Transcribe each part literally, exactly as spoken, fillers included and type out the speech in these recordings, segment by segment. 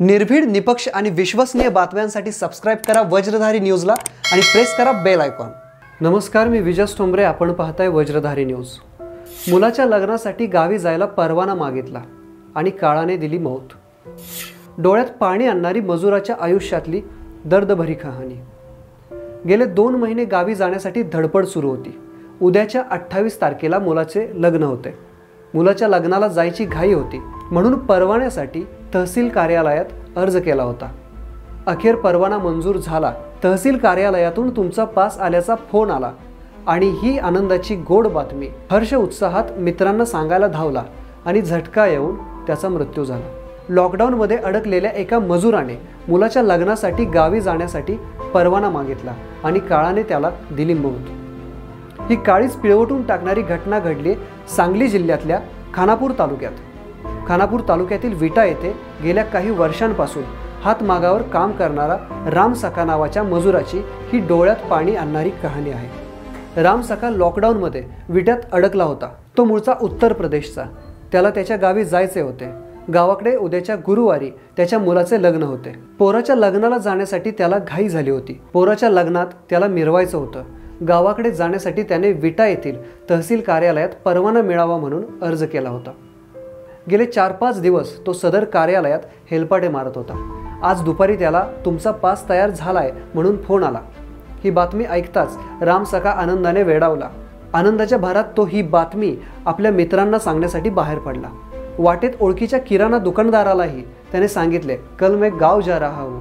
निर्भीड, निपक्ष आणि विश्वसनीय बातम्यांसाठी सबस्क्राइब करा वज्रधारी न्यूजला आणि प्रेस करा बेल आयकॉन। नमस्कार, मी विजय ठोंबरे, आपण पाहताय वज्रधारी न्यूज। मुलाच्या लग्नासाठी गावी जायला परवाना मागितला आणि काळाने दिली मौत। डोळ्यात पाणी आणणारी मजुराच्या आयुष्यातली दर्दभरी कहाणी। गेले दोन महिने गावी जाण्यासाठी धडपड सुरू होती। उद्याच्या अठ्ठावीस तारखेला मुलाचे लग्न होते। मुलाच्या लग्नाला जायची घाई होती म्हणून परवान्यासाठी तहसील कार्यालयात अर्ज केला होता। अखेर परवाना मंजूर झाला। तहसील कार्यालयातून तुमचा पास आल्याचा फोन आला आणि ही आनंदाची गोड बातमी हर्ष उत्साहात मित्रांना सांगायला धावला आणि झटका येऊन त्याचा मृत्यू झाला। लॉकडाऊन मध्ये अडकलेल्या एका मजुराने मुलाच्या लग्नासाठी गावी जाण्यासाठी परवाना मागितला आणि काळाने त्याला दिली मौत। ही काळीच पिळवटून टाकणारी घटना घडली सांगली जिल्ह्यातल्या खानापूर तालुक्यात। खानापूर तालुक्यातील विटा येथे गेल्या काही वर्षांपासून हातमागावर काम करणारा राम सखा नावाच्या मजुराची ही डोळ्यात पाणी आणणारी कहाणी आहे। राम सखा लॉकडाऊनमध्ये विट्यात अडकला होता। तो मूळचा उत्तर प्रदेशचा। त्याला त्याच्या गावी जायचे होते। गावाकडे उद्याच्या गुरुवारी त्याच्या मुलाचे लग्न होते। पोराच्या लग्नाला जाण्यासाठी त्याला घाई झाली होती। पोराच्या लग्नात त्याला मिरवायचं होतं। गावाकडे जाण्यासाठी त्याने विटा येथील तहसील कार्यालयात परवाना मिळावा म्हणून अर्ज केला होता। गेले चार पाच दिवस तो सदर कार्यालयात हेलपाटे मारत होता। आज दुपारी त्याला तुमचा पास तयार झालाय म्हणून फोन आला। ही बातमी ऐकताच राम सखा आनंदाने वेडावला। आनंदाच्या भरात तो ही बातमी आपल्या मित्रांना सांगण्यासाठी बाहेर पडला। वाटेत ओळखीच्या किराणा दुकानदारालाही त्याने सांगितले, कल मैं गाव जा रहा हूँ,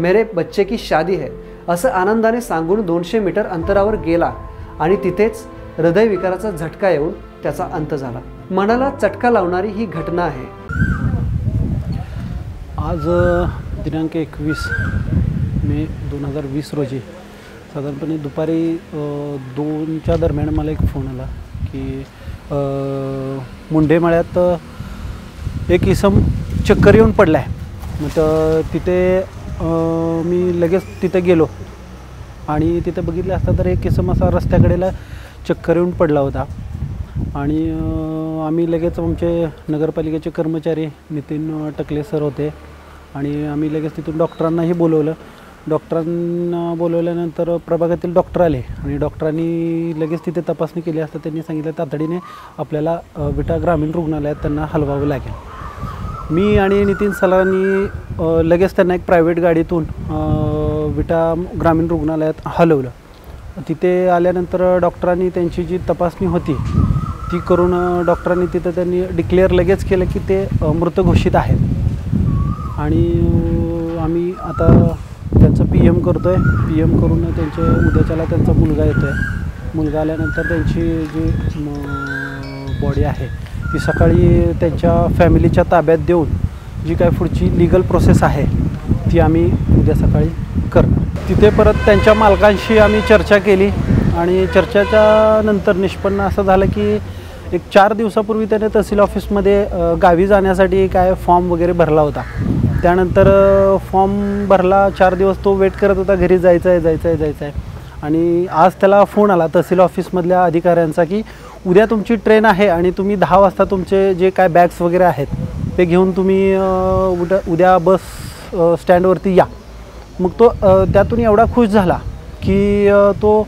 मेरे बच्चे की शादी है, असं आनंदाने सांगून दोनशे मीटर अंतरावर गेला आणि तिथेच हृदयविकाराचा झटका येऊन त्याचा अंत झाला। मनाला चटका लावणारी ही घटना आहे। आज दिनांक एकवीस मे दोन हजार वीस रोजी साधारणपणे दुपारी दोनच्या दरम्यान मला एक फोन आला की मुंडेमाळ्यात एक इसम चक्कर येऊन पडला आहे। मग तिथे मी लगेच तिथे गेलो आणि तिथे बघितलं असता तर एक इसम असा रस्त्याकडेला चक्कर येऊन पडला होता। आणि आम्ही लगेच आमचे नगरपालिकेचे कर्मचारी नितिन टकले सर होते आणि आम्ही लगेच तिथून डॉक्टरांनाही बोलवलं। डॉक्टरांना बोलवल्यानंतर प्रभागातील डॉक्टर आले आणि डॉक्टरांनी लगेच तिथे तपासणी केली असता त्यांनी सांगितलं तातडीने आपल्याला विटा ग्रामीण रुग्णालयात त्यांना हलवावं लागेल। मी आणि नितीन सरांनी लगेच त्यांना एक प्रायव्हेट गाडीतून विटा ग्रामीण रुग्णालयात हलवलं। तिथे आल्यानंतर डॉक्टरांनी त्यांची जी तपासणी होती ती करून डॉक्टरांनी तिथं त्यांनी डिक्लेअर लगेच केलं की ते मृत घोषित आहेत आणि आम्ही आता त्यांचं पी एम करतो आहे। पी एम करून त्यांचे उद्याच्याला त्यांचा मुलगा येतो आहे। मुलगा आल्यानंतर त्यांची जी बॉडी आहे ती सकाळी त्यांच्या फॅमिलीच्या ताब्यात देऊन जी काय पुढची लीगल प्रोसेस आहे ती आम्ही उद्या सकाळी करणार। तिथे परत त्यांच्या मालकांशी आम्ही चर्चा केली आणि चर्चेच्या नंतर निष्पन्न असं झालं की एक चार दिवसापूर्वी त्याने तहसील ऑफिसमध्ये गावी जाण्यासाठी काय फॉर्म वगैरे भरला होता। त्यानंतर फॉर्म भरला, चार दिवस तो वेट करत होता, घरी जायचं आहे जायचं आहे जायचं आहे आणि आज त्याला फोन आला तहसील ऑफिसमधल्या अधिकाऱ्यांचा की उद्या तुमची ट्रेन आहे आणि तुम्ही दहा वाजता तुमचे जे काय बॅग्स वगैरे आहेत ते घेऊन तुम्ही उद्या उद्या बस स्टँडवरती या। मग तो त्यातून एवढा खुश झाला की तो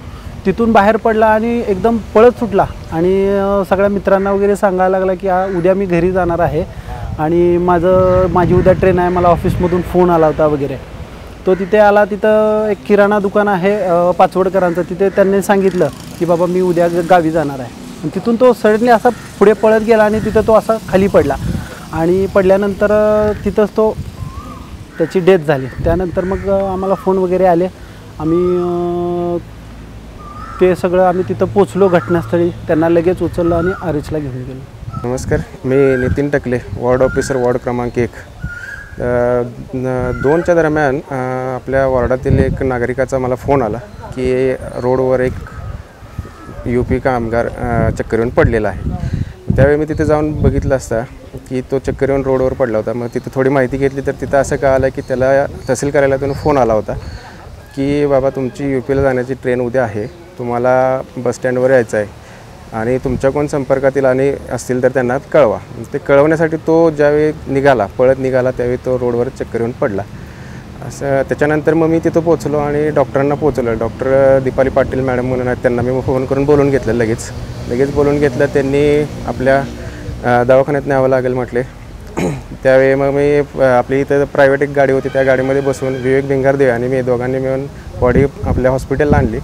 तिथून बाहेर पडला आणि एकदम पळत सुटला आणि सगळ्या मित्रांना वगैरे सांगायला लागला की उद्या मी घरी जाणार आहे आणि माझं माझी उद्या ट्रेन आहे, मला ऑफिसमधून फोन आला होता वगैरे। तो तिथे आला, तिथं एक किराणा दुकान आहे पाचवडकरांचं, तिथे त्यांनी सांगितलं की बाबा मी उद्या गावी जाणार आहे आणि तिथून तो सडनली असा पुढे पळत गेला आणि तिथं तो असा खाली पडला आणि पडल्यानंतर तिथंच तो त्याची डेथ झाली। त्यानंतर मग आम्हाला फोन वगैरे आले, आम्ही ते सगळं आम्ही तिथं पोचलो घटनास्थळी, त्यांना लगेच उचललं आणि आरेचला घेऊन गेलो। नमस्कार, मी नितिन टकले, वॉर्ड ऑफिसर, वॉर्ड क्रमांक एक। दोनच्या दरम्यान आपल्या वॉर्डातील एक नागरिकाचा मला फोन आला की रोडवर एक यू पी कामगार चक्कर येऊन पडलेला आहे। त्यावेळी मी तिथे जाऊन बघितलं असता की तो चक्कर येऊन रोडवर पडला होता। मग तिथं थोडी माहिती घेतली तर तिथं असं कळालं की त्याला तहसील कार्यालयातून फोन आला होता की बाबा तुमची यू पीला जाण्याची ट्रेन उद्या आहे, तुम्हाला बसस्टँडवर यायचं आहे आणि तुमच्या कोण संपर्कातील आणि असतील तर त्यांना कळवा। ते कळवण्यासाठी तो ज्यावेळी निघाला पळत निघाला त्यावेळी तो रोडवर चक्कर येऊन पडला। असं त्याच्यानंतर मग मी तिथं पोहोचलो आणि डॉक्टरांना पोहोचलो। डॉक्टर दिपाली पाटील मॅडम म्हणून आहेत, त्यांना मी फोन करून बोलून घेतलं। लगेच लगेच बोलून घेतलं। त्यांनी आपल्या दवाखान्यात न्यावं लागेल म्हटले। त्यावेळी मग मी आपली इथं प्रायव्हेट एक गाडी होती, त्या गाडीमध्ये बसून विवेक भिंगारदेव आणि मी दोघांनी मिळून बॉडी आपल्या हॉस्पिटलला आणली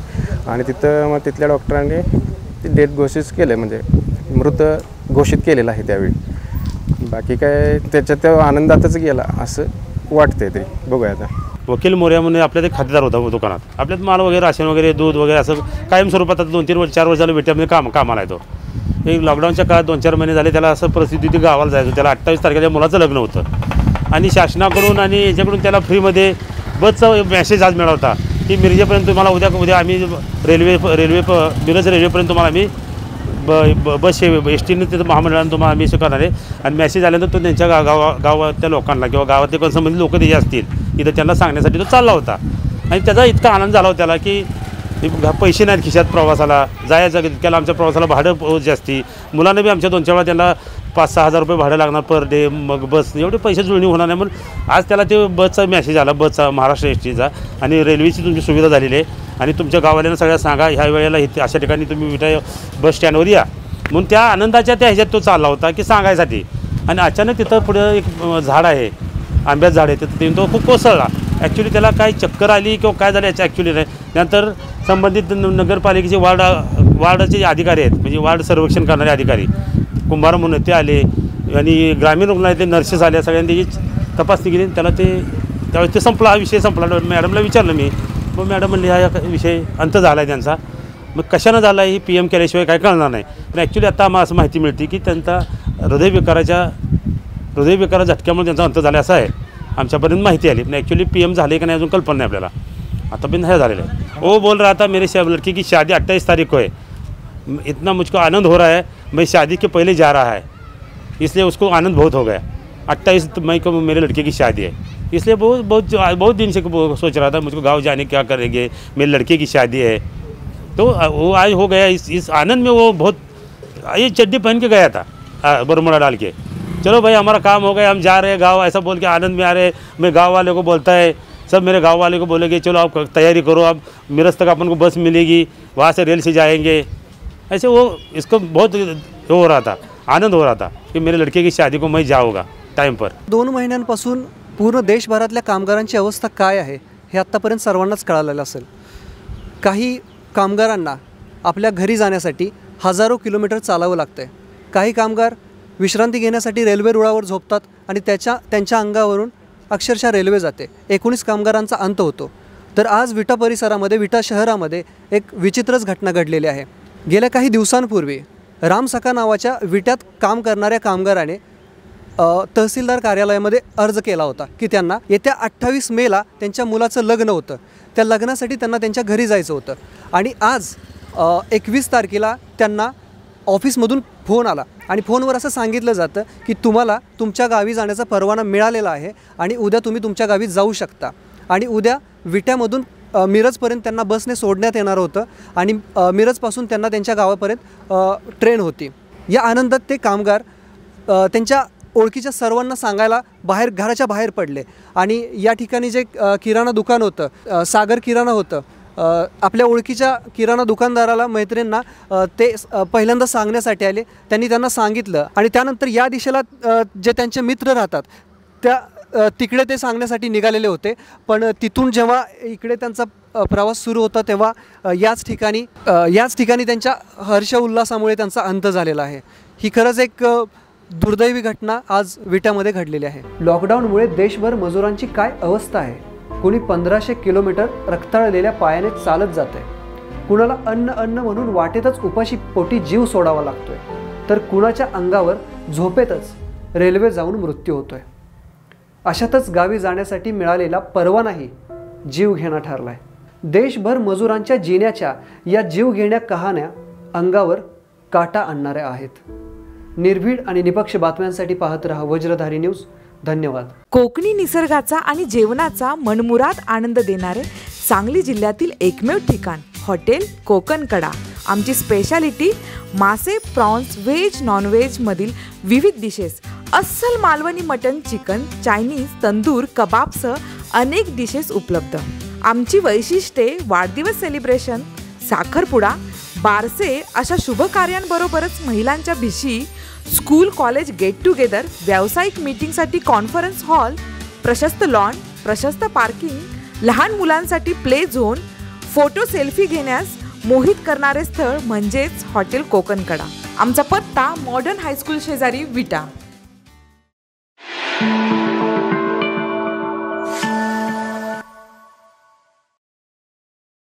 आणि तिथं मग तिथल्या डॉक्टरांनी डेथ घोषित केले, म्हणजे मृत घोषित केलेला आहे त्यावेळी। बाकी काय त्याच्यात तो आनंदातच गेला असं वाटते तरी बघूया आता। वकील मोर्या म्हणून आपल्या ते खातेदार होता दुकानात, आपल्यात माल वगैरे राशन वगैरे दूध वगैरे असं कायम स्वरूपात दोन तीन वर्ष चार वर्ष झालं भेटत काम कामाला येतो। एक लॉकडाऊनच्या काळात दोन चार महिने झाले त्याला असं परिस्थिती ती गावाला जायचं, त्याला अठ्ठावीस तारखेच्या मुलाचं लग्न होतं आणि शासनाकडून आणि याच्याकडून त्याला फ्रीमध्ये बसचा मेसेज आज मिळाला होता की मिरजेपर्यंत तुम्हाला उद्या उद्या आम्ही रेल्वे रेल्वे प मिरज रेल्वेपर्यंत तुम्हाला आम्ही ब ब बस सेवे एस टीने तिथं महामंडळानं तुम्हाला आम्ही शिकवणार आहे। आणि मेसेज आल्यानंतर तो त्यांच्या गा गावा गावातल्या लोकांना किंवा गावातले कोण संबंधित लोक जे असतील इथं त्यांना सांगण्यासाठी तो चालला होता। आणि त्याचा इतका आनंद झाला होता त्याला की पैसे नाहीत खिशात, प्रवासाला जायचं तितक्याला आमच्या प्रवासाला भाडं जास्ती, मुलांना बी आमच्या दोन चार वेळा त्यांना पाच सहा हजार रुपये भाडं लागणार पर डे, मग बस एवढे पैसे जुळणी होणार नाही म्हणून आज त्याला ते बसचा मेसेज आला, बसचा महाराष्ट्र एस टीचा आणि रेल्वेची तुमची सुविधा झालेली आहे आणि तुमच्या गावाल्यांना सगळ्या सांगा ह्या वेळेला इथे अशा ठिकाणी तुम्ही विटा बस स्टँडवर या म्हणून त्या आनंदाच्या त्या ह्याच्यात तो चालला होता की सांगायसाठी। आणि अचानक तिथं पुढं एक झाड आहे आंब्याचं झाड आहे तिथं तो खूप कोसळला। ॲक्च्युली त्याला काय चक्कर आली किंवा काय झालं याच्या ॲक्च्युली नाही, नंतर संबंधित नगरपालिकेचे वार्ड वार्डाचे अधिकारी आहेत म्हणजे वार्ड सर्वेक्षण करणारे अधिकारी कुंभार म्हणून ते आले आणि ग्रामीण रुग्णालयातले नर्सेस आल्या, सगळ्यांनी त्याची तपासणी केली त्याला ते त्यावेळेस ते संपला, हा विषय संपला। मॅडमला विचारलं मी, मग मॅडम म्हणले हा विषय अंत झाला आहे त्यांचा, मग कशानं झाला हे पी एम केल्याशिवाय काय कळणार नाही। पण ॲक्च्युली आता आम्हाला असं माहिती मिळते की त्यांचा हृदयविकाराच्या हृदयविकाराच्या झटक्यामुळे त्यांचा अंत झाला असं आहे आमच्यापर्यंत माहिती आली। पण ॲक्च्युली पी एम झाले की नाही अजून कल्पना नाही आपल्याला, आता भी नहीं डाले। वो बोल रहा था मेरे साहब लड़की की शादी अट्ठाईस तारीख को है, इतना मुझको आनंद हो रहा है, मैं शादी के पहले जा रहा है इसलिए उसको आनंद बहुत हो गया। अट्ठाईस मई को मेरे लड़के की शादी है इसलिए बहुत बहुत बहुत दिन से सोच रहा था मुझको गांव जाने क्या करेंगे, मेरे लड़के की शादी है तो वो आज हो गया। इस इस आनंद में वो बहुत ये चड्डी पहन के गया था बरमुड़ा डाल के, चलो भाई हमारा काम हो गया हम जा रहे हैं गाँव ऐसा बोल के आनंद में आ रहे। मैं गाँव वाले को बोलता है सब मेरे गाँव वाले को बोलेंगे चलो आप तैयारी करो, आप मिरज तक अपन को बस मिलेगी वहाँ से रेल से जाएंगे। ऐसे वो इसको बहुत हो रहा था आनंद हो रहा था कि मेरे लड़के की शादी को मैं जाऊँगा टाइम पर। दोन महिन्यांपासून पूर्ण देशभरातल्या कामगारांची अवस्था काय आहे हे आत्तापर्यंत सर्वांनाच कळालेलं असेल। काही कामगारांना आपल्या घरी जाण्यासाठी हजारो किलोमीटर चालावं लागतं आहे, काही कामगार विश्रांती घेण्यासाठी रेल्वे रुळावर झोपतात आणि त्याच्या त्यांच्या अंगावरून अक्षरशः रेल्वे जाते, एकोणीस कामगारांचा अंत होतो। तर आज विटा परिसरामध्ये विटा शहरामध्ये एक विचित्रच घटना घडलेली आहे। गेल्या काही दिवसांपूर्वी राम सखा नावाच्या विट्यात काम करणाऱ्या कामगाराने तहसीलदार कार्यालयामध्ये अर्ज केला होता की त्यांना येत्या अठ्ठावीस मेला त्यांच्या मुलाचं लग्न होतं, त्या लग्नासाठी त्यांना त्यांच्या घरी जायचं होतं आणि आज एकवीस तारखेला त्यांना ऑफिसमधून फोन आला आणि फोनवर असं सांगितलं जातं की तुम्हाला तुमच्या गावी जाण्याचा परवाना मिळालेला आहे आणि उद्या तुम्ही तुमच्या गावी जाऊ शकता। आणि उद्या विट्यामधून मिरजपर्यंत त्यांना बसने सोडण्यात येणार होतं आणि मिरजपासून त्यांना त्यांच्या गावापर्यंत ट्रेन होती। या आनंदात ते कामगार त्यांच्या ओळखीच्या सर्वांना सांगायला बाहेर घराच्या बाहेर पडले आणि या ठिकाणी जे किराणा दुकान होतं सागर किराणा होतं आपल्या ओळखीच्या किराणा दुकानदाराला मैत्रिणींना ते पहिल्यांदा सांगण्यासाठी आले, त्यांनी त्यांना सांगितलं आणि त्यानंतर या दिशेला जे त्यांचे मित्र राहतात त्या तिकडे ते सांगण्यासाठी निघालेले होते। पण तिथून जेव्हा इकडे त्यांचा प्रवास सुरू होता तेव्हा याच ठिकाणी याच ठिकाणी त्यांच्या हर्ष उल्हासामुळे त्यांचा अंत झालेला आहे। ही खरंच एक दुर्दैवी घटना आज विट्यामध्ये घडलेली आहे। लॉकडाऊनमुळे देशभर मजुरांची काय अवस्था आहे, कोणी पंधराशे किलोमीटर रक्ताळलेल्या पायाने चालत जाते, कुणाला अन्न अन्न म्हणून वाटेतच उपाशी पोटी जीव सोडावा लागतोय, तर कुणाच्या अंगावर झोपेतच रेल्वे जाऊन मृत्यू होतोय। अशातच गावी जाण्यासाठी मिळालेला परवानाही जीव घेणा ठरलाय। देशभर मजुरांच्या जिन्याच्या या जीव घेण्या कहाण्या अंगावर काटा आणणाऱ्या आहेत। निर्भीड आणि निपक्ष बातम्यांसाठी पाहत रहा वज्रधारी न्यूज। धन्यवाद। कोकणी निसर्गाचा आणि जेवणाचा मनमुराद आनंद देणारे सांगली जिल्ह्यातील एकमेव ठिकाण हॉटेल कोकण कडा। आमची स्पेशालिटी मासे, प्रॉन्स, व्हेज नॉनव्हेजमधील विविध डिशेस, अस्सल Malvani mutton, chicken, Chinese, tandoor कबाबसह अनेक डिशेस उपलब्ध। आमची वैशिष्ट्ये वाढदिवस सेलिब्रेशन, साखरपुडा, बारसे अशा शुभ कार्यांबरोबरच महिलांच्या भिशी, स्कूल कॉलेज गेट टुगेदर, व्यावसायिक मीटिंगसाठी कॉन्फरन्स हॉल, प्रशस्त लॉन, प्रशस्त पार्किंग, लहान मुलांसाठी प्ले झोन, फोटो सेल्फी घेण्यास मोहित करणारे स्थळ म्हणजेच हॉटेल कोकण कडा। आमचा पत्ता मॉडर्न हायस्कूल शेजारी विटा।